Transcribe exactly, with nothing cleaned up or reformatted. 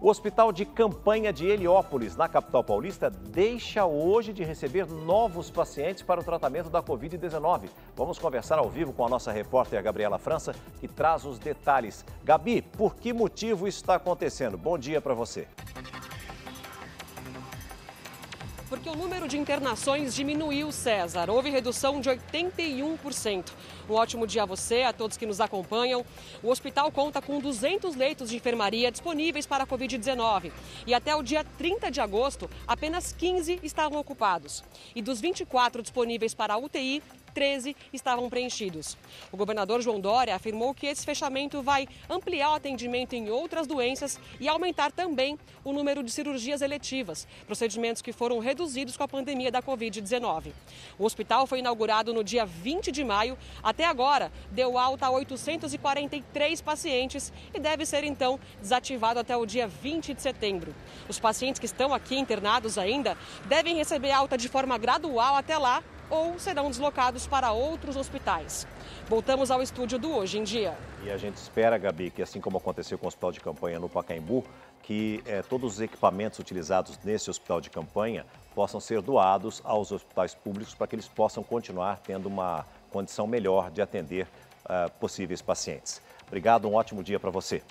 O Hospital de Campanha de Heliópolis, na capital paulista, deixa hoje de receber novos pacientes para o tratamento da Covid dezenove. Vamos conversar ao vivo com a nossa repórter Gabriela França, que traz os detalhes. Gabi, por que motivo isso está acontecendo? Bom dia para você. Porque o número de internações diminuiu, César. Houve redução de oitenta e um por cento. Um ótimo dia a você, a todos que nos acompanham. O hospital conta com duzentos leitos de enfermaria disponíveis para a Covid dezenove. E até o dia trinta de agosto, apenas quinze estavam ocupados. E dos vinte e quatro disponíveis para a U T I, treze estavam preenchidos. O governador João Dória afirmou que esse fechamento vai ampliar o atendimento em outras doenças e aumentar também o número de cirurgias eletivas, procedimentos que foram reduzidos com a pandemia da Covid dezenove. O hospital foi inaugurado no dia vinte de maio. Até agora, deu alta a oitocentos e quarenta e três pacientes e deve ser, então, desativado até o dia vinte de setembro. Os pacientes que estão aqui internados ainda devem receber alta de forma gradual até lá, ou serão deslocados para outros hospitais. Voltamos ao estúdio do Hoje em Dia. E a gente espera, Gabi, que assim como aconteceu com o hospital de campanha no Pacaembu, que eh, todos os equipamentos utilizados nesse hospital de campanha possam ser doados aos hospitais públicos para que eles possam continuar tendo uma condição melhor de atender uh, possíveis pacientes. Obrigado, um ótimo dia para você.